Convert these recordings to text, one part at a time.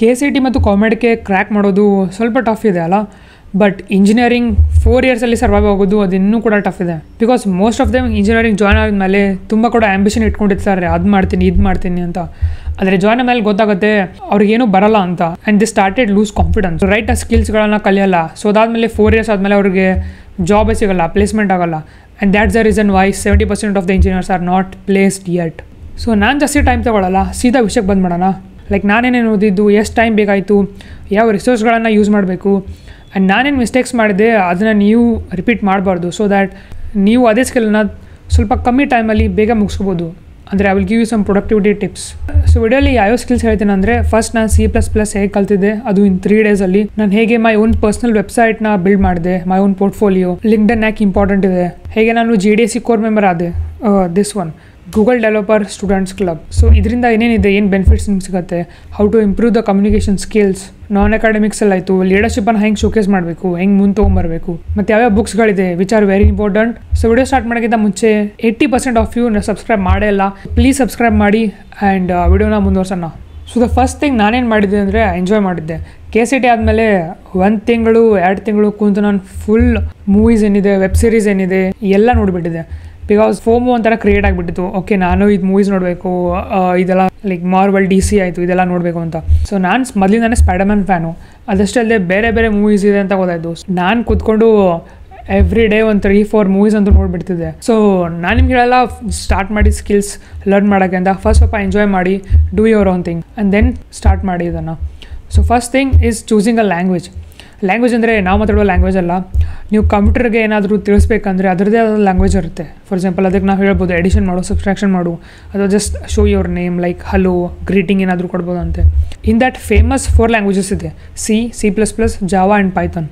K C T ಮತ್ತು ಕಾಮೆಡ್ಗೆ crack ಮಾಡೋದು ಸ್ವಲ್ಪ ಟಫ್ ಇದೆ ಅಲ್ಲ, ಬಟ್ ಇಂಜಿನಿಯರಿಂಗ್ 4 ಇಯರ್ಸಲ್ಲಿ ಸರ್ವೈವ್ ಆಗೋದು ಅದು ಇನ್ನೂ ಕೂಡ ಟಫ್ ಇದೆ. Because most of them engineering join ಆದಮೇಲೆ ತುಂಬ ಕೂಡ ಆ್ಯಂಬಿಷನ್ ಇಟ್ಕೊಂಡಿರ್ತಾರೆ, ಅದು ಮಾಡ್ತೀನಿ ಇದು ಮಾಡ್ತೀನಿ ಅಂತ. ಆದರೆ ಜಾಯ್ನ್ ಮೇಲೆ ಗೊತ್ತಾಗುತ್ತೆ ಅವ್ರಿಗೇನು ಬರಲ್ಲ ಅಂತ. And they started lose confidence, right ಆ ಸ್ಕಿಲ್ಸ್ಗಳನ್ನು ಕಲಿಯೋಲ್ಲ. ಸೊ ಅದಾದಮೇಲೆ 4 ಇಯರ್ಸ್ ಆದಮೇಲೆ ಅವ್ರಿಗೆ ಜಾಬೇ ಸಿಗೋಲ್ಲ, ಪ್ಲೇಸ್ಮೆಂಟ್ ಆಗೋಲ್ಲ. And that's the reason why 70% of the engineers are not placed yet. So ನಾನು ಜಾಸ್ತಿ ಟೈಮ್ ತೊಗೊಳ್ಳಲ್ಲ, ಸೀದಾ ವಿಷಯಕ್ಕೆ ಬಂದು ಮಾಡೋಣ. ಲೈಕ್ ನಾನೇನೇನು ಓದಿದ್ದು, ಎಷ್ಟು ಟೈಮ್ ಬೇಕಾಯಿತು, ಯಾವ ರಿಸೋರ್ಸ್ಗಳನ್ನು ಯೂಸ್ ಮಾಡಬೇಕು, ಆ್ಯಂಡ್ ನಾನೇನು ಮಿಸ್ಟೇಕ್ಸ್ ಮಾಡಿದೆ ಅದನ್ನು ನೀವು ರಿಪೀಟ್ ಮಾಡಬಾರ್ದು. ಸೊ ದ್ಯಾಟ್ ನೀವು ಅದೇ ಸ್ಕಿಲ್ನ ಸ್ವಲ್ಪ ಕಮ್ಮಿ ಟೈಮಲ್ಲಿ ಬೇಗ ಮುಗಿಸ್ಬೋದು. ಅಂದರೆ I will give you some productivity tips. So ವಿಡಿಯೋಲಿ ಯಾವ್ಯಾವ ಸ್ಕಿಲ್ಸ್ ಹೇಳ್ತೀನಿ ಅಂದರೆ, ಫಸ್ಟ್ ನಾನು C++ ಹೇಗೆ ಕಲ್ತಿದ್ದೆ, ಅದು ಇನ್ 3 ಡೇಸಲ್ಲಿ. ನಾನು ಹೇಗೆ ಮೈ ಓನ್ ಪರ್ಸ್ನಲ್ ವೆಬ್ಸೈಟ್ನ ಬಿಲ್ಡ್ ಮಾಡಿದೆ, ಮೈ ಓನ್ ಪೋರ್ಟ್ಫೋಲಿಯೋ, ಲಿಂಕ್ಡ್ಇನ್ ಯಾಕೆ ಇಂಪಾರ್ಟೆಂಟ್ ಇದೆ, ಹೇಗೆ ನಾನು GDSC ಕೋರ್ ಮೆಂಬರ್ ಆದೆ, this one Google developer students club. So ಇದರಿಂದ ಏನೇನಿದೆ, ಏನು ಬೆನಿಫಿಟ್ಸ್ ನಿಮ್ಗೆ ಸಿಗುತ್ತೆ, how to improve the communication skills, non ಅಕಾಡೆಮಿಕ್ಸಲ್ಲಿ ಆಯಿತು ಲೀಡರ್ಶಿಪ್ಪನ್ನು ಹೆಂಗೆ ಶೋಕೇಸ್ ಮಾಡಬೇಕು, ಹೆಂಗೆ ಮುಂದೆ ತೊಗೊಂಬರಬೇಕು, ಮತ್ತು ಯಾವ್ಯಾವ ಬುಕ್ಸ್ಗಳಿದೆ which are very important. So video start ಮಾಡೋಕ್ಕಿಂತ ಮುಂಚೆ 80% ಆಫ್ ಯು ಸಬ್ಸ್ಕ್ರೈಬ್ ಮಾಡೇ ಇಲ್ಲ, ಪ್ಲೀಸ್ ಸಬ್ಸ್ಕ್ರೈಬ್ ಮಾಡಿ ಆ್ಯಂಡ್ ವಿಡಿಯೋನ ಮುಂದುವರ್ಸೋಣ. ಸೊ ದ ಫಸ್ಟ್ ಥಿಂಗ್ ನಾನೇನು ಮಾಡಿದ್ದೆ ಅಂದರೆ, ಎಂಜಾಯ್ ಮಾಡಿದ್ದೆ. KCAT ಆದಮೇಲೆ 1 ತಿಂಗಳು 2 ತಿಂಗಳು ಕೂತು ನಾನು ಫುಲ್ ಮೂವೀಸ್ ಏನಿದೆ, ವೆಬ್ ಸೀರೀಸ್ ಏನಿದೆ ಎಲ್ಲ ನೋಡಿಬಿಟ್ಟಿದ್ದೆ. ಬಿಕಾಸ್ ಫೋಮು ಒಂಥರ ಕ್ರಿಯೇಟ್ ಆಗಿಬಿಟ್ಟಿತ್ತು. ಓಕೆ, ನಾನು ಇದು ಮೂವೀಸ್ ನೋಡಬೇಕು, ಇದೆಲ್ಲ ಲೈಕ್ ಮಾರ್ವಲ್ DC ಆಯಿತು, ಇದೆಲ್ಲ ನೋಡಬೇಕು ಅಂತ. ಸೊ ನಾನು ಮೊದಲಿಂದಾನೆ ಸ್ಪೈಡರ್ಮ್ಯಾನ್ ಫ್ಯಾನು, ಅದಷ್ಟೇ ಅಲ್ಲದೆ ಬೇರೆ ಬೇರೆ ಮೂವೀಸ್ ಇದೆ ಅಂತ ಗೊತ್ತಾಯಿತು. ನಾನು ಕೂತ್ಕೊಂಡು ಎವ್ರಿ ಡೇ ಒಂದು 3-4 ಮೂವೀಸ್ ಅಂತ ನೋಡಿಬಿಡ್ತಿದ್ದೆ. ಸೊ ನಾನು ನಿಮ್ಗೆ ಹೇಳಲ್ಲ ಸ್ಟಾರ್ಟ್ ಮಾಡಿ ಸ್ಕಿಲ್ಸ್ ಲರ್ನ್ ಮಾಡೋಕ್ಕೆ ಅಂತ. ಫಸ್ಟ್ ಸ್ವಲ್ಪ ಎಂಜಾಯ್ ಮಾಡಿ, do your own thing and then start ಮಾಡಿ ಇದನ್ನು. So first thing is choosing a language. Language ಅಂದರೆ ನಾವು ಮಾತಾಡುವ ಲ್ಯಾಂಗ್ವೇಜ್ ಅಲ್ಲ, ನೀವು ಕಂಪ್ಯೂಟರ್ಗೆ ಏನಾದರೂ ತಿಳಿಸ್ಬೇಕಂದ್ರೆ ಅದರದೇ ಆದ ಲ್ಯಾಂಗ್ವೇಜ್ ಇರುತ್ತೆ. ಫಾರ್ ಎಕ್ಸಾಂಪಲ್, ಅದಕ್ಕೆ ನಾವು ಹೇಳ್ಬೋದು ಎಡಿಷನ್ ಮಾಡು, ಸಬ್ಸ್ಟ್ರಾಕ್ಷನ್ ಮಾಡು, ಅಥವಾ just show your name like hello, greeting ಏನಾದರೂ ಕೊಡ್ಬೋದು ಅಂತೆ. ಇನ್ ದ್ಯಾಟ್ ಫೇಮಸ್ 4 ಲ್ಯಾಂಗ್ವೇಜಸ್ ಇದೆ, C, C++, Java and Python.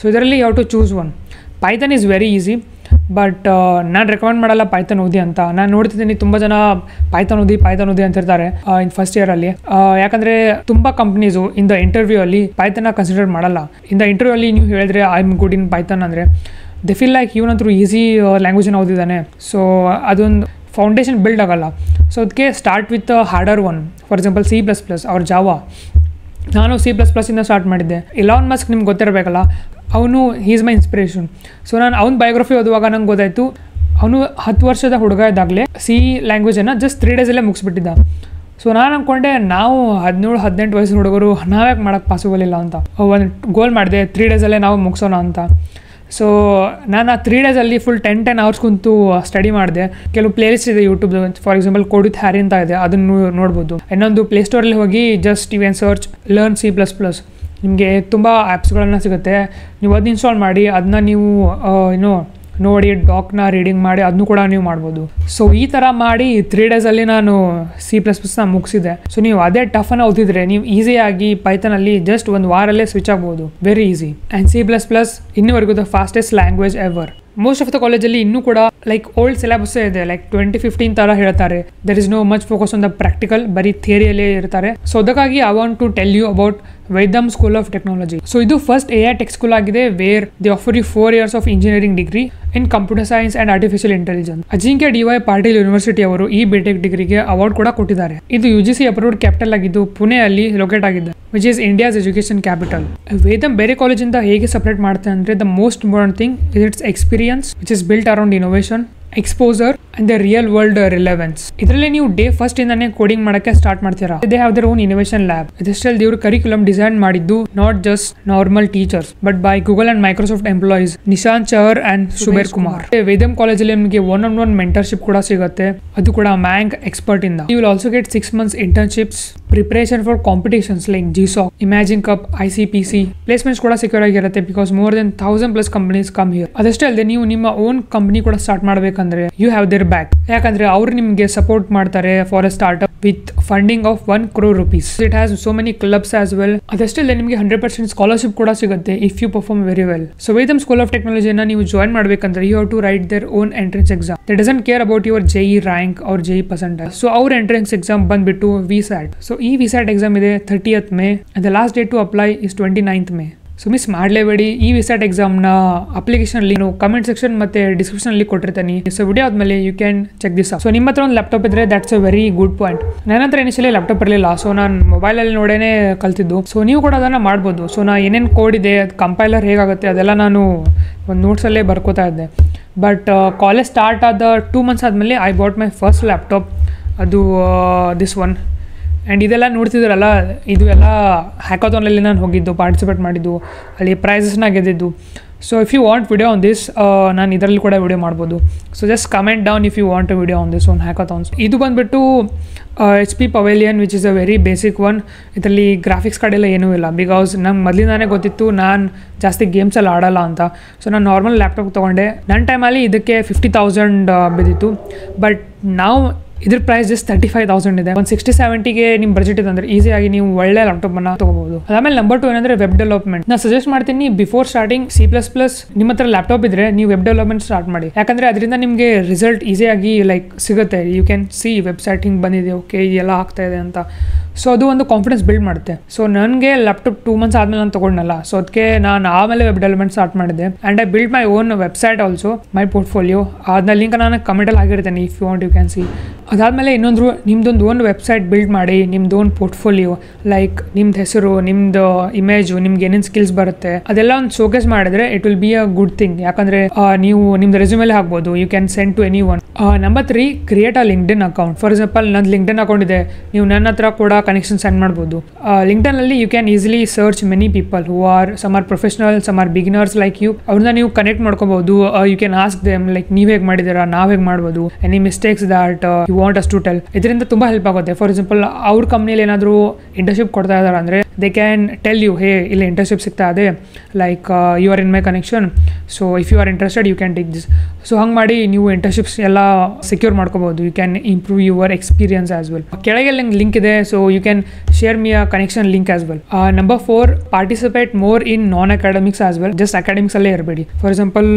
So ಇದರಲ್ಲಿ you have to choose one. Python is very easy, but ನಾನು ರೆಕಮೆಂಡ್ ಮಾಡಲ್ಲ ಪೈಥಾನ್ ಓದಿ ಅಂತ. ನಾನು ನೋಡ್ತಿದ್ದೀನಿ ತುಂಬ ಜನ ಪೈಥಾನ್ ಓದಿ ಅಂತಿರ್ತಾರೆ ಇನ್ ಫಸ್ಟ್ ಇಯರಲ್ಲಿ. ಯಾಕಂದರೆ ತುಂಬ ಕಂಪ್ನೀಸು ಇನ್ ದ ಇಂಟರ್ವ್ಯೂ ಅಲ್ಲಿ ಪೈಥಾನ್ನ ಕನ್ಸಿಡರ್ ಮಾಡಲ್ಲ. ಇನ್ ದ ಇಂಟರ್ವ್ಯೂ ಅಲ್ಲಿ ನೀವು ಹೇಳಿದ್ರೆ I am good in Python ಅಂದರೆ ದೇ ಫೀಲ್ ಲೈಕ್ ಇವನಂತರೂ ಈಸಿ ಲ್ಯಾಂಗ್ವೇಜನ್ನ ಓದಿದ್ದಾನೆ. ಸೊ ಅದೊಂದು ಫೌಂಡೇಶನ್ ಬಿಲ್ಡ್ ಆಗೋಲ್ಲ. ಸೊ ಅದಕ್ಕೆ start with harder one. For example C++ ಅವ್ರ ಜಾವಾ. ನಾನು C++ಇಂದ ಸ್ಟಾರ್ಟ್ ಮಾಡಿದ್ದೆ. ಇಲಾನ್ ಮಸ್ಕ್ ನಿಮ್ಗೆ ಗೊತ್ತಿರಬೇಕಲ್ಲ, ಅವನು ಹೀಸ್ ಮೈ ಇನ್ಸ್ಪಿರೇಷನ್. ಸೊ ನಾನು ಅವ್ನ ಬಯೋಗ್ರಫಿ ಓದುವಾಗ ನಂಗೆ ಗೊತ್ತಾಯಿತು ಅವನು 10 ವರ್ಷದ ಹುಡುಗ ಇದ್ದಾಗಲೇ C ಲ್ಯಾಂಗ್ವೇಜನ್ನು ಜಸ್ಟ್ 3 ಡೇಸಲ್ಲೇ ಮುಗಿಸ್ಬಿಟ್ಟಿದ್ದ. ಸೊ ನಾನು ಅಂದ್ಕೊಂಡೆ ನಾವು 17-18 ವಯಸ್ಸಿನ ಹುಡುಗರು ನಾವ್ಯಾಕೆ ಮಾಡೋಕ್ಕೆ ಪಾಸಿಬಲ್ ಇಲ್ಲ ಅಂತ. ಒಂದು ಗೋಲ್ ಮಾಡಿದೆ 3 ಡೇಸಲ್ಲೇ ನಾವು ಮುಗಿಸೋಣ ಅಂತ. ಸೊ ನಾನು ಆ 3 ಡೇಸಲ್ಲಿ ಫುಲ್ 10 ಅವರ್ಸ್ ಕುಂತು ಸ್ಟಡಿ ಮಾಡಿದೆ. ಕೆಲವು ಪ್ಲೇಲಿಸ್ಟ್ ಇದೆ YouTube, for example code with Harry ಅಂತ ಇದೆ, ಅದನ್ನು ನೋಡ್ಬೋದು. ಇನ್ನೊಂದು ಪ್ಲೇಸ್ಟೋರಲ್ಲಿ ಹೋಗಿ just you can search learn C++, ನಿಮಗೆ ತುಂಬ ಆ್ಯಪ್ಸ್ಗಳನ್ನು ಸಿಗುತ್ತೆ. ನೀವು ಅದನ್ನ ಇನ್ಸ್ಟಾಲ್ ಮಾಡಿ ಅದನ್ನ ನೀವು ನೋಡಿ ಡಾಕ್ನ ರೀಡಿಂಗ್ ಮಾಡಿ ಅದನ್ನು ಕೂಡ ನೀವು ಮಾಡ್ಬೋದು. ಸೊ ಈ ಥರ ಮಾಡಿ 3 ಡೇಸಲ್ಲಿ ನಾನು C++ನ ಮುಗಿಸಿದೆ. ಸೊ ನೀವು ಅದೇ ಟಫನ್ನು ಓದಿದ್ರೆ ನೀವು ಈಸಿಯಾಗಿ ಪೈಥಾನಲ್ಲಿ ಜಸ್ಟ್ 1 ವಾರಲ್ಲೇ ಸ್ವಿಚ್ ಆಗ್ಬೋದು, ವೆರಿ ಈಸಿ. ಆ್ಯಂಡ್ C++ ಇನ್ನೂವರೆಗೂ the fastest language ever. Most of the ಕಾಲೇಜಲ್ಲಿ ಇನ್ನೂ ಕೂಡ ಲೈಕ್ ಓಲ್ಡ್ ಸಿಲೆಬಸ್ಸೇ ಇದೆ, ಲೈಕ್ 2015 ಥರ ಹೇಳ್ತಾರೆ. There is no much focus on the practical, ಬರೀ ಥಿಯರಿಯಲ್ಲೇ ಇರ್ತಾರೆ. ಸೊ ಅದಕ್ಕಾಗಿ I want to tell you about Vedam school of technology. So ಇದು ಫಸ್ಟ್ AI ಟೆಕ್ ಸ್ಕೂಲ್ ಆಗಿದೆ, where they offer you 4 years of engineering degree in computer science and artificial intelligence. Ajinkya DY Patil university ಅವರು ಈ BTech ಡಿಗ್ರಿಗೆ award ಕೂಡ ಕೊಟ್ಟಿದ್ದಾರೆ. ಇದು UGC approved capital ಆಗಿದ್ದು ಪುಣೆಯಲ್ಲಿ ಲೊಕೇಟ್ ಆಗಿದೆ, which is India's education capital. Vedam ಬೇರೆ ಕಾಲೇಜಿಂದ ಹೇಗೆ ಸಪ್ರೇಟ್ ಮಾಡ್ತಾರೆ ಅಂದರೆ, the most important thing is its experience which is built around innovation, exposure and the real world relevance. ಇದರಲ್ಲಿ ನೀವು ಡೇ 1 ಇಂದಾನೇ ಕೋಡಿಂಗ್ ಮಾಡೋಕ್ಕೆ ಸ್ಟಾರ್ಟ್ ಮಾಡ್ತೀರಾ. They have their own innovation lab. ಇದಷ್ಟಲ್ಲಿ ಇವರು ಕರಿಕ್ಯುಲಮ್ ಡಿಸೈನ್ ಮಾಡಿದ್ದು not just normal teachers but by Google and Microsoft employees Nishant Chahar and Subeer Kumar. Vedam ಕಾಲೇಜಲ್ಲಿ ನಿಮಗೆ 1-on-1 ಮೆಂಟರ್ಶಿಪ್ ಕೂಡ ಸಿಗುತ್ತೆ, ಅದು ಕೂಡ ಮ್ಯಾಂಕ್ ಎಕ್ಸ್ಪರ್ಟ್ ಇಂದ. You will also get 6 months internships, preparation for competitions like GSOC, Imagine Cup, ICPC. Placements ಕೂಡ secure ಆಗಿರುತ್ತೆ because more than 1000+ companies come here. ಅದಷ್ಟೇ ಅಲ್ಲದೆ ನೀವು ನಿಮ್ಮ ಓನ್ ಕಂಪನಿ ಕೂಡ ಸ್ಟಾರ್ಟ್ ಮಾಡಬೇಕಂದ್ರೆ ಯು ಹ್ಯಾವ್ ದೇರ್ ಬ್ಯಾಕ್, ಯಾಕಂದ್ರೆ ಅವ್ರು ನಿಮಗೆ ಸಪೋರ್ಟ್ ಮಾಡ್ತಾರೆ for a startup with funding of 1 crore rupees. It has so many clubs as well. ಅದಷ್ಟೇ ಅಲ್ಲದೆ ನಿಮಗೆ 100% ಸ್ಕಾಲರ್ಶಿಪ್ ಕೂಡ ಸಿಗುತ್ತೆ if you perform very well. So Vedam school of ಟೆಕ್ನಾಲಜಿನ ನೀವು ಜಾಯ್ನ್ ಮಾಡಬೇಕಂದ್ರೆ you have to write their own entrance exam. They doesn't care about your JEE rank ಅವ್ರ JEE percentage. So ಅವ್ರ ಎಂಟ್ರೆನ್ಸ್ ಎಕ್ಸಾಮ್ ಬಂದ್ಬಿಟ್ಟು VSAT. ಸೊ ಈ VSAT exam ಇದೆ 30th May and the last date to apply is 29th May. So miss ಮಾಡಲೇಬೇಡಿ. ಈ ವಿಸಾಟ್ ಎಕ್ಸಾಮ್ನ application link comment section ಮತ್ತು ಡಿಸ್ಕ್ರಿಪ್ಷನಲ್ಲಿ ಕೊಟ್ಟಿರ್ತೀನಿ. ಸೊ ವಿಡಿಯೋ ಆದಮೇಲೆ you can check this up. So ನಿಮ್ಮ ಹತ್ರ ಒಂದು ಲ್ಯಾಪ್ಟಾಪ್ ಇದ್ದರೆ that's a very good point. ನನ್ನ ಹತ್ರ ಇನಿಷಿಯಲಿ ಲ್ಯಾಪ್ಟಾಪ್ ಇರಲಿಲ್ಲ. ಸೊ ನಾನು ಮೊಬೈಲಲ್ಲಿ ನೋಡೇ ಕಲ್ತಿದ್ದು. ಸೊ ನೀವು ಕೂಡ ಅದನ್ನು ಮಾಡ್ಬೋದು. ಸೊ ನಾನು ಏನೇನು ಕೋಡ್ ಇದೆ, ಅದು ಕಂಪೈಲರ್ ಹೇಗಾಗುತ್ತೆ ಅದೆಲ್ಲ ನಾನು ಒಂದು ನೋಟ್ಸಲ್ಲೇ ಬರ್ಕೋತಾ ಇದ್ದೆ. ಬಟ್ ಕಾಲೇಜ್ ಸ್ಟಾರ್ಟ್ ಆದ 2 months ಆದಮೇಲೆ I bought my first laptop. ಅದು ದಿಸ್ ಒನ್. ಆ್ಯಂಡ್ ಇದೆಲ್ಲ ನೋಡ್ತಿದ್ರಲ್ಲ, ಇದು ಎಲ್ಲ ಹ್ಯಾಕಾಥಾನಲ್ಲಿ ನಾನು ಹೋಗಿದ್ದು, ಪಾರ್ಟಿಸಿಪೇಟ್ ಮಾಡಿದ್ದು, ಅಲ್ಲಿ ಪ್ರೈಸಸ್ನ ಗೆದ್ದಿದ್ದು. So if you want video on this, ನಾನು ಇದರಲ್ಲಿ ಕೂಡ ವಿಡಿಯೋ ಮಾಡ್ಬೋದು. So just comment down if you want a video on this one hackathons. ಇದು ಬಂದುಬಿಟ್ಟು H P Pavilion, which is a very basic one. ಇದರಲ್ಲಿ ಗ್ರಾಫಿಕ್ಸ್ ಕಾರ್ಡೆಲ್ಲ ಏನೂ ಇಲ್ಲ, ಬಿಕಾಸ್ ನಂಗೆ ಮೊದಲಿಂದಾನೇ ಗೊತ್ತಿತ್ತು ನಾನು ಜಾಸ್ತಿ ಗೇಮ್ಸಲ್ಲಿ ಆಡೋಲ್ಲ ಅಂತ. ಸೊ ನಾನು ನಾರ್ಮಲ್ ಲ್ಯಾಪ್ಟಾಪ್ ತೊಗೊಂಡೆ. ನನ್ನ ಟೈಮಲ್ಲಿ ಇದಕ್ಕೆ 50,000 ಬಿದ್ದಿತ್ತು. ಬಟ್ ನಾವು ಇದ್ರ ಪ್ರೈಸ್ ಜಸ್ಟ್ 35,000 ಇದೆ. ಒಂದು 60-70ಗೆ ನಿಮ್ಮ ಬಜೆಟ್ ಇದೆ ಅಂದರೆ ಈಸಿಯಾಗಿ ನೀವು ಒಳ್ಳೆ ಲ್ಯಾಪ್ಟಾಪನ್ನು ತೊಗೋಬಹುದು. ಅದಾದಮೇಲೆ ನಂಬರ್ 2 ಏನಂದರೆ ವೆಬ್ ಡೆವಲಪ್ಮೆಂಟ್. ನಾನು ಸಜೆಸ್ಟ್ ಮಾಡ್ತೀನಿ, ಬಿಫೋರ್ ಸ್ಟಾರ್ಟಿಂಗ್ C++ ನಿಮ್ಮ ಹತ್ರ ಲ್ಯಾಪ್ಟಾಪ್ ಇದ್ದರೆ ನೀವು ವೆಬ್ ಡೆವಲಪ್ಮೆಂಟ್ ಸ್ಟಾರ್ಟ್ ಮಾಡಿ. ಯಾಕಂದರೆ ಅದರಿಂದ ನಿಮಗೆ ರಿಸಲ್ಟ್ ಈಸಿಯಾಗಿ ಲೈಕ್ ಸಿಗುತ್ತೆ. ಯು ಕ್ಯಾನ್ ಸಿ ವೆಬ್ಸೈಟ್ ಹಿಂಗೆ ಬಂದಿದೆ, ಓಕೆ ಇದೆಲ್ಲ ಆಗ್ತಾ ಇದೆ ಅಂತ. ಸೊ ಅದು ಒಂದು ಕಾನ್ಫಿಡೆನ್ಸ್ ಬಿಲ್ಡ್ ಮಾಡುತ್ತೆ. ಸೊ ನನಗೆ ಲ್ಯಾಪ್ಟಾಪ್ 2 months ಆದಮೇಲೆ ನಾನು ತೊಗೊಂಡಲ್ಲ. ಸೊ ಅದಕ್ಕೆ ನಾನು ಆಮೇಲೆ ವೆಬ್ ಡೆವಲಪ್ಮೆಂಟ್ ಸ್ಟಾರ್ಟ್ ಮಾಡಿದೆ. And I build my own website also, my portfolio. ಅದನ್ನ ಲಿಂಕ್ ನಾನು ಕಮೆಂಟಲ್ಲಿ ಆಗಿರ್ತೇನೆ, if you want you can see. ಅದಾದಮೇಲೆ ಇನ್ನೊಂದು ನಿಮ್ಮದೊಂದು ಓನ್ ವೆಬ್ಸೈಟ್ ಬಿಲ್ಡ್ ಮಾಡಿ, ನಿಮ್ಮದು ಓನ್ ಪೋರ್ಟ್ಫೋಲಿಯೋ, ಲೈಕ್ ನಿಮ್ದು ಹೆಸರು, ನಿಮ್ಮದು ಇಮೇಜು, ನಿಮ್ಗೆ ಏನೇನು ಸ್ಕಿಲ್ಸ್ ಬರುತ್ತೆ ಅದೆಲ್ಲ ಒಂದು ಶೋಕೇಸ್ ಮಾಡಿದ್ರೆ it will be a good thing. ಯಾಕಂದರೆ ನೀವು ನಿಮ್ದು ರೆಸ್ಯೂಮಲ್ಲಿ ಹಾಕ್ಬೋದು, you can send to any one. Number 3 create a LinkedIn account. For example ನಂದು ಲಿಂಕ್ಡ್ಇನ್ ಅಕೌಂಟ್ ಇದೆ, ನೀವು ನನ್ನ ಹತ್ರ ಕೂಡ ಕನೆಕ್ಷನ್ ಸೆಂಡ್ ಮಾಡ್ಬೋದು. ಲಿಂಕ್ಡ್ಇನ್ನಲ್ಲಿ you can easily search many people who are some are professional, some are beginners like you. ಅವ್ರನ್ನ ನೀವು ಕನೆಕ್ಟ್ ಮಾಡ್ಕೋಬಹುದು. You can ask them like ನೀವು ಹೇಗೆ ಮಾಡಿದ್ದೀರಾ, ನಾವು ಹೇಗೆ ಮಾಡ್ಬೋದು, any mistakes that you want us to tell. ಇದರಿಂದ ತುಂಬ ಹೆಲ್ಪ್ ಆಗುತ್ತೆ. ಫಾರ್ ಎಕ್ಸಾಂಪಲ್ ಅವ್ರ ಕಂಪ್ನಿಯಲ್ಲಿ ಏನಾದರೂ ಇಂಟರ್ನ್ಶಿಪ್ ಕೊಡ್ತಾ ಇದ್ದಾರೆ ಅಂದರೆ they can tell you, hey ಇಲ್ಲಿ ಇಂಟರ್ನ್ಶಿಪ್ ಸಿಗ್ತಾ ಇದೆ, like you are in my connection, so if you are interested you can take this. So ಹಂಗೆ ಮಾಡಿ ನೀವು ಇಂಟರ್ನ್ಶಿಪ್ಸ್ ಎಲ್ಲ ಸೆಕ್ಯೂರ್ ಮಾಡ್ಕೋಬಹುದು. You can improve your experience as well. ಕೆಳಗೆ link ಇದೆ, so you can share me a connection link as well. Number 4 participate more in non academics as well. Just academics ಅಲ್ಲೇ ಇರಬೇಡಿ. For example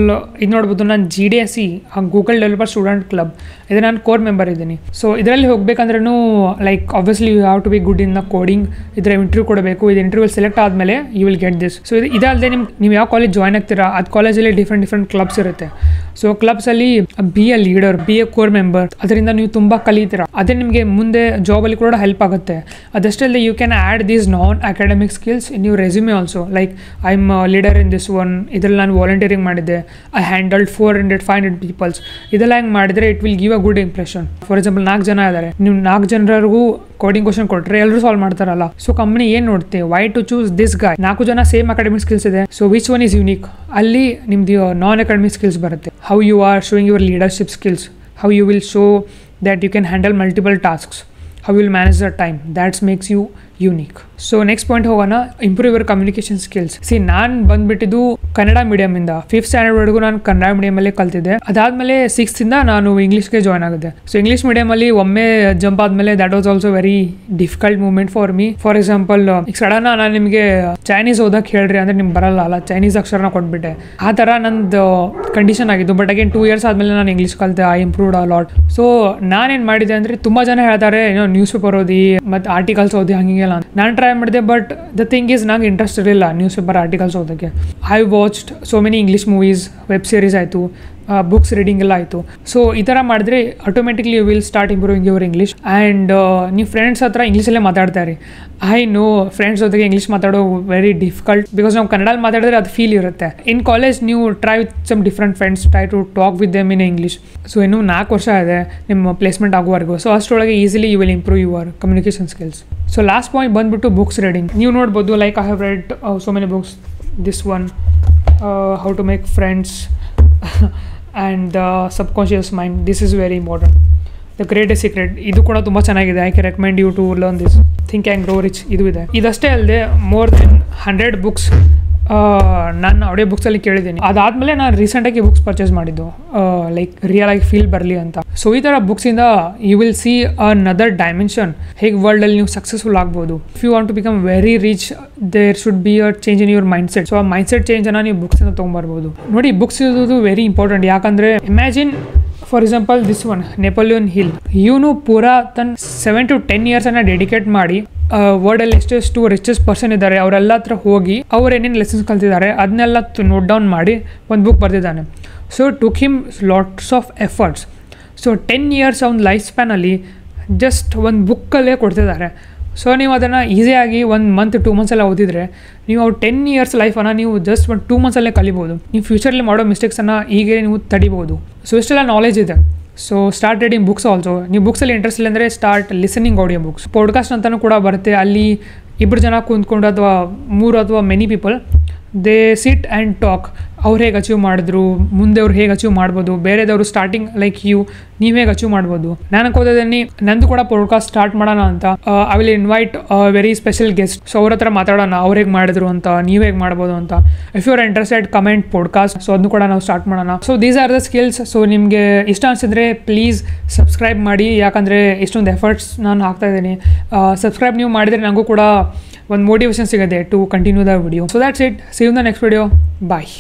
ಇದು ನೋಡ್ಬೋದು, ನಾನು GDSC Google developer student club, ಇದು ನಾನು core member ಇದ್ದೀನಿ. ಸೊ ಇದರಲ್ಲಿ ಹೋಗ್ಬೇಕಂದ್ರೂ like obviously you have to be good in the coding. ಇದರ ಇಂಟರ್ವ್ಯೂ ಕೊಡಬೇಕು. ಇದು ಇಂಟರ್ವ್ಯೂ ಸೆಲೆಕ್ಟ್ ಆದಮೇಲೆ you will get this. So ಇದಲ್ಲದೆ ನೀವು ಯಾವ ಕಾಲೇಜ್ ಜಾಯ್ನ್ ಆಗ್ತೀರಾ ಅದು ಕಾಲೇಜಲ್ಲಿ ಡಿಫ್ರೆಂಟ್ ಕ್ಲಬ್ಸ್ ಇರುತ್ತೆ. ಸೊ ಕ್ಲಬ್ಸಲ್ಲಿ be a leader, be a core member. ಅದರಿಂದ ನೀವು ತುಂಬ ಕಲಿತೀರಾ. ಅದೇ ನಿಮಗೆ ಮುಂದೆ ಜಾಬಲ್ಲಿ ಕೂಡ ಹೆಲ್ಪ್ ಆಗುತ್ತೆ. ಅದಷ್ಟೇ ಅಲ್ಲದೆ you can add these non academic skills in your resume also. Like I am leader in this one, ಇದರಲ್ಲಿ ನಾನು ವಾಲಂಟಿಯರಿಂಗ್ ಮಾಡಿದ್ದೆ, ಐ ಹ್ಯಾಂಡಲ್ಡ್ 400-500 ಪೀಪಲ್ಸ್. ಇದೆಲ್ಲ ಹೆಂಗೆ ಮಾಡಿದರೆ it will give a good impression. For example 4 ಜನ ಇದ್ದಾರೆ, ನೀವು 4 ಜನರಿಗೂ ಕೋಡಿಂಗ್ ಕ್ವಶನ್ ಕೊಟ್ಟರೆ ಎಲ್ಲರೂ ಸಾಲ್ವ್ ಮಾಡ್ತಾರಲ್ಲ. ಸೊ ಕಂಪ್ನಿ ಏನು ನೋಡುತ್ತೆ, why to choose this guy. 4 ಜನ ಸೇಮ್ ಅಕಾಡೆಮಿಕ್ ಸ್ಕಿಲ್ಸ್ ಇದೆ, so which one is unique. ಅಲ್ಲಿ ನಿಮ್ದು ನಾನ್ ಅಕಾಡೆಮಿಕ್ ಸ್ಕಿಲ್ಸ್ ಬರುತ್ತೆ. How you are showing your leadership skills, how you will show that you can handle multiple tasks, how will manage the time. That's makes you unique. So next point ಹೋಗೋಣ, improve your communication skills. See ನಾನು ಬಂದುಬಿಟ್ಟಿದ್ದು Kannada ಮೀಡಿಯಮಿಂದ. 5th standardವರೆಗೂ ನಾನು ಕನ್ನಡ ಮೀಡಿಯಮಲ್ಲೇ ಕಲ್ತಿದ್ದೆ. ಅದಾದಮೇಲೆ 6th ಇಂದ ನಾನು ಇಂಗ್ಲೀಷ್ಗೆ join ಆಗಿದೆ. So English ಮೀಡಿಯಮಲ್ಲಿ ಒಮ್ಮೆ ಜಂಪ್ ಆದಮೇಲೆ that was also very difficult movement for me. For example ಈಗ ಸಡನ್ ನಾನು ನಿಮಗೆ ಚೈನೀಸ್ ಓದಕ್ಕೆ ಹೇಳ್ರಿ ಅಂದರೆ ನಿಮ್ಗೆ ಬರಲ್ಲ ಅಲ್ಲ, ಚೈನೀಸ್ ಅಕ್ಷರನ ಕೊಟ್ಬಿಟ್ಟೆ. ಆ ಥರ ನಂದು ಕಂಡೀಷನ್ ಆಗಿದ್ದು. ಬಟ್ ಅಗೇನ್ 2 years ಆದಮೇಲೆ ನಾನು ಇಂಗ್ಲೀಷ್ ಕಲಿತೆ. I improved a lot. So ನಾನೇನು ಮಾಡಿದೆ ಅಂದರೆ, ತುಂಬ ಜನ ಹೇಳ್ತಾರೆ ಏನೋ ನ್ಯೂಸ್ ಪೇಪರ್ ಓದಿ ಮತ್ತು ಆರ್ಟಿಕಲ್ಸ್ ಓದಿ ಹಂಗಿಲ್ಲ. ನಾನು ಟ್ರೈ ಮಾಡಿದೆ, ಬಟ್ ದ ಥಿಂಗ್ ಈಸ್ ನಂಗೆ ಇಂಟ್ರೆಸ್ಟ್ ಇರಲಿಲ್ಲ ನ್ಯೂಸ್ ಪೇಪರ್ ಆರ್ಟಿಕಲ್ಸ್ ಓದೋಕ್ಕೆ. I watched so many English movies, web series ಆಯಿತು, ಬುಕ್ಸ್ ರೀಡಿಂಗ್ ಎಲ್ಲ ಆಯಿತು. ಸೊ ಈ ಥರ ಮಾಡಿದ್ರೆ automatically you will start improving your English. And ನೀವು ಫ್ರೆಂಡ್ಸ್ ಹತ್ರ ಇಂಗ್ಲೀಷಲ್ಲೇ ಮಾತಾಡ್ತಾರೆ. ಐ ನೋ ಫ್ರೆಂಡ್ಸ್ ಜೊತೆಗೆ ಇಂಗ್ಲೀಷ್ ಮಾತಾಡೋ ವೆರಿ ಡಿಫಿಕಲ್ಟ್, ಬಿಕಾಸ್ ನಾವು ಕನ್ನಡಲ್ಲಿ ಮಾತಾಡಿದ್ರೆ ಅದು ಫೀಲ್ ಇರುತ್ತೆ. ಇನ್ ಕಾಲೇಜ್ ನೀವು try with some different friends, try to talk with them in English. So ಇನ್ನೂ 4 ವರ್ಷ ಇದೆ ನಿಮ್ಮ ಪ್ಲೇಸ್ಮೆಂಟ್ ಆಗುವವರೆಗೂ. ಸೊ ಅಷ್ಟರೊಳಗೆ easily you will improve your communication skills. So last point ಬಂದುಬಿಟ್ಟು ಬುಕ್ಸ್ ರೀಡಿಂಗ್. ನೀವು ನೋಡ್ಬೋದು, like I have read so many books, this one how to make friends and subconscious mind, this is very important, the greatest secret. ಇದು ಕೂಡ ತುಂಬ ಚೆನ್ನಾಗಿದೆ. I can recommend you to learn this, think and grow rich ಇದು ಇದೆ. ಇದಷ್ಟೇ ಅಲ್ಲದೆ more than 100 books ನಾನು audio ಬುಕ್ಸಲ್ಲಿ ಕೇಳಿದ್ದೀನಿ. ಅದಾದಮೇಲೆ ನಾನು ರೀಸೆಂಟಾಗಿ ಬುಕ್ಸ್ ಪರ್ಚೇಸ್ ಮಾಡಿದ್ದು, ಲೈಕ್ ರಿಯಲ್ ಆಗಿ ಫೀಲ್ ಬರಲಿ ಅಂತ. ಸೊ ಈ ಥರ ಬುಕ್ಸಿಂದ you will see another dimension, ಹೇಗೆ ವರ್ಲ್ಡಲ್ಲಿ ನೀವು ಸಕ್ಸಸ್ಫುಲ್ ಆಗ್ಬೋದು. If you want to become very rich, there should be a change in your mindset. So ಆ ಮೈಂಡ್ ಸೆಟ್ ಚೇಂಜನ್ನು ನೀವು ಬುಕ್ಸಿಂದ ತೊಗೊಂಬರ್ಬೋದು. ನೋಡಿ, ಬುಕ್ಸ್ ಇರೋದು ವೆರಿ ಇಂಪಾರ್ಟೆಂಟ್. ಯಾಕಂದರೆ imagine For example, this one Napoleon Hill. ಇವನು ಪೂರಾ ತನ್ನ 7 to 10 years ಅನ್ನ ಡೆಡಿಕೇಟ್ ಮಾಡಿ ವರ್ಲ್ಡ್ ಅಲ್ಲಿ ಎಷ್ಟೆಷ್ಟು ರಿಚೆಸ್ಟ್ ಪರ್ಸನ್ ಇದ್ದಾರೆ ಅವರೆಲ್ಲ ಹತ್ರ ಹೋಗಿ ಅವ್ರು ಏನೇನು ಲೆಸನ್ಸ್ ಕಲ್ತಿದ್ದಾರೆ ಅದನ್ನೆಲ್ಲ ನೋಟ್ ಡೌನ್ ಮಾಡಿ ಒಂದು ಬುಕ್ ಬರೆದಿದ್ದಾನೆ. So took him lots of efforts. So 10 years ಅವ್ನ ಲೈಫ್ ಸ್ಪ್ಯಾನಲ್ಲಿ ಜಸ್ಟ್ ಒಂದು ಬುಕ್ಕಲ್ಲೇ ಕೊಡ್ತಿದ್ದಾರೆ. ಸೊ ನೀವು ಅದನ್ನು ಈಸಿಯಾಗಿ 1 month 2 months ಎಲ್ಲ ಓದಿದರೆ ನೀವು ಅವ್ರು 10 years ಲೈಫನ್ನು ನೀವು ಜಸ್ಟ್ 1 2 monthsಲ್ಲೇ ಕಲಿಬೋದು. ನೀವು ಫ್ಯೂಚರಲ್ಲಿ ಮಾಡೋ ಮಿಸ್ಟೇಕ್ಸನ್ನು ಈಗಲೇ ನೀವು ತಡಿಬೋದು. ಸೊ ಇಷ್ಟೆಲ್ಲ ನಾಲೆಜ್ ಇದೆ. So start reading books also. ನೀವು ಬುಕ್ಸಲ್ಲಿ ಇಂಟ್ರೆಸ್ಟ್ ಇಲ್ಲ ಅಂದರೆ start listening audio books. Podcast ಅಂತಲೂ ಕೂಡ ಬರುತ್ತೆ. ಅಲ್ಲಿ 2 ಜನ ಕೂತ್ಕೊಂಡು ಅಥವಾ 3 ಅಥವಾ many people they sit and talk. ಅವ್ರು ಹೇಗೆ ಅಚೀವ್ ಮಾಡಿದ್ರು, ಮುಂದೆ ಅವ್ರು ಹೇಗೆ ಅಚೀವ್ ಮಾಡ್ಬೋದು, ಬೇರೆದವರು ಸ್ಟಾರ್ಟಿಂಗ್ ಲೈಕ್ ನೀವು ಹೇಗೆ ಅಚೀವ್ ಮಾಡ್ಬೋದು. ನಾನು ಹೋದೀನಿ ನಂದು ಕೂಡ ಪಾಡ್ಕಾಸ್ಟ್ ಸ್ಟಾರ್ಟ್ ಮಾಡೋಣ ಅಂತ. I will invite very special guest. So ಅವ್ರ ಹತ್ರ ಮಾತಾಡೋಣ, ಅವ್ರು ಹೇಗೆ ಮಾಡಿದ್ರು ಅಂತ, ನೀವು ಹೇಗೆ ಮಾಡ್ಬೋದು ಅಂತ. If you are interested comment podcast. So ಅದನ್ನು ಕೂಡ ನಾವು ಸ್ಟಾರ್ಟ್ ಮಾಡೋಣ. So these are the skills. So ನಿಮಗೆ ಇಷ್ಟ ಅನಿಸಿದ್ರೆ ಪ್ಲೀಸ್ ಸಬ್ಸ್ಕ್ರೈಬ್ ಮಾಡಿ, ಯಾಕಂದರೆ ಇಷ್ಟೊಂದು ಎಫರ್ಟ್ಸ್ ನಾನು ಹಾಕ್ತಾಯಿದ್ದೀನಿ. ಸಬ್ಸ್ಕ್ರೈಬ್ ನೀವು ಮಾಡಿದರೆ ನನಗೂ ಕೂಡ ಒಂದು ಮೋಟಿವೇಶನ್ ಸಿಗುತ್ತೆ to continue the video. So that's it. See you in the next video. Bye.